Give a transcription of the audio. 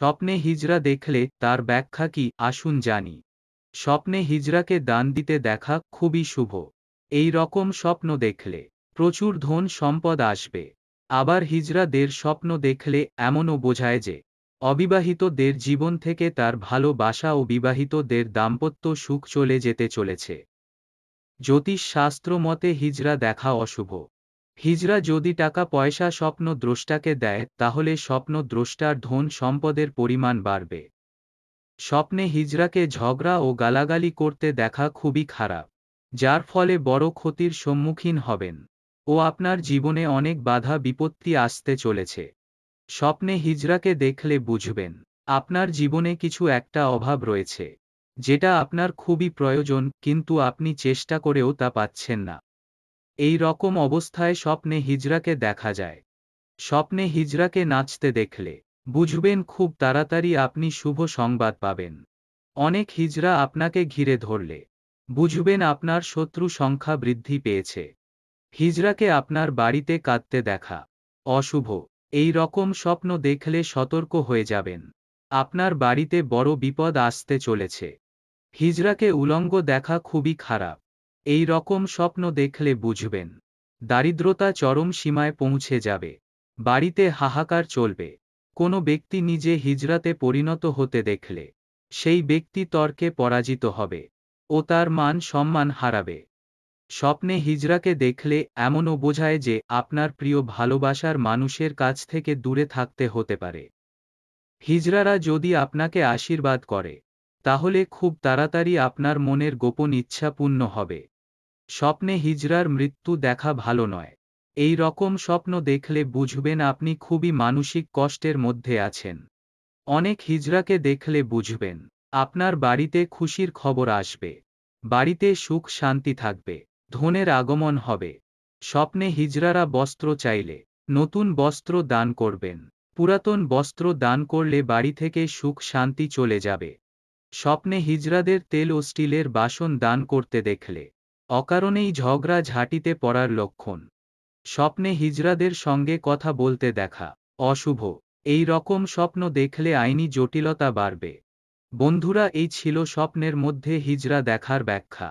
স্বপ্নে হিজড়া দেখলে তার ব্যাখ্যা কি আসুন জানি। স্বপ্নে হিজড়াকে দান দিতে দেখা খুবই শুভ। এই রকম স্বপ্ন দেখলে প্রচুর ধন সম্পদ আসবে। আবার হিজড়াদের স্বপ্ন দেখলে এমনও বোঝায় যে অবিবাহিতদের জীবন থেকে তার ভালোবাসা ও বিবাহিতদের দাম্পত্য সুখ চলে যেতে চলেছে। জ্যোতিষশাস্ত্র মতে হিজড়া দেখা অশুভ। হিজড়া যদি টাকা পয়সা স্বপ্নদ্রষ্টাকে দেয় তাহলে স্বপ্নদ্রষ্টার ধন সম্পদের পরিমাণ বাড়বে। স্বপ্নে হিজড়াকে ঝগড়া ও গালাগালি করতে দেখা খুবই খারাপ, যার ফলে বড় ক্ষতির সম্মুখীন হবেন ও আপনার জীবনে অনেক বাধা বিপত্তি আসতে চলেছে। স্বপ্নে হিজড়াকে দেখলে বুঝবেন আপনার জীবনে কিছু একটা অভাব রয়েছে, যেটা আপনার খুবই প্রয়োজন কিন্তু আপনি চেষ্টা করেও তা পাচ্ছেন না। এই রকম অবস্থায় স্বপ্নে হিজড়াকে দেখা যায়। স্বপ্নে হিজড়াকে নাচতে দেখলে বুঝবেন খুব তাড়াতাড়ি আপনি শুভ সংবাদ পাবেন। অনেক হিজড়া আপনাকে ঘিরে ধরলে বুঝবেন আপনার শত্রু সংখ্যা বৃদ্ধি পেয়েছে। হিজড়াকে আপনার বাড়িতে কাঁদতে দেখা অশুভ। এই রকম স্বপ্ন দেখলে সতর্ক হয়ে যাবেন, আপনার বাড়িতে বড় বিপদ আসতে চলেছে। হিজড়াকে উলঙ্গ দেখা খুবই খারাপ। এই রকম স্বপ্ন দেখলে বুঝবেন দারিদ্রতা চরম সীমায় পৌঁছে যাবে, বাড়িতে হাহাকার চলবে। কোনো ব্যক্তি নিজে হিজড়াতে পরিণত হতে দেখলে সেই ব্যক্তি তর্কে পরাজিত হবে ও তার মান সম্মান হারাবে। স্বপ্নে হিজড়াকে দেখলে এমনও বোঝায় যে আপনার প্রিয় ভালোবাসার মানুষের কাছ থেকে দূরে থাকতে হতে পারে। হিজড়ারা যদি আপনাকে আশীর্বাদ করে তাহলে খুব তাড়াতাড়ি আপনার মনের গোপন ইচ্ছা পূর্ণ হবে। স্বপ্নে হিজড়ার মৃত্যু দেখা ভালো নয়। এই রকম স্বপ্ন দেখলে বুঝবেন আপনি খুবই মানসিক কষ্টের মধ্যে আছেন। অনেক হিজড়াকে দেখলে বুঝবেন আপনার বাড়িতে খুশির খবর আসবে, বাড়িতে সুখ শান্তি থাকবে, ধনের আগমন হবে। স্বপ্নে হিজড়ারা বস্ত্র চাইলে নতুন বস্ত্র দান করবেন, পুরাতন বস্ত্র দান করলে বাড়ি থেকে সুখ শান্তি চলে যাবে। স্বপ্নে হিজড়াদের তেল ও স্টিলের বাসন দান করতে দেখলে অকারণেই ঝগড়া ঝাঁটিতে পড়ার লক্ষণ। স্বপ্নে হিজড়াদের সঙ্গে কথা বলতে দেখা অশুভ। এই রকম স্বপ্ন দেখলে আইনি জটিলতা বাড়বে। বন্ধুরা, এই ছিল স্বপ্নের মধ্যে হিজড়া দেখার ব্যাখ্যা।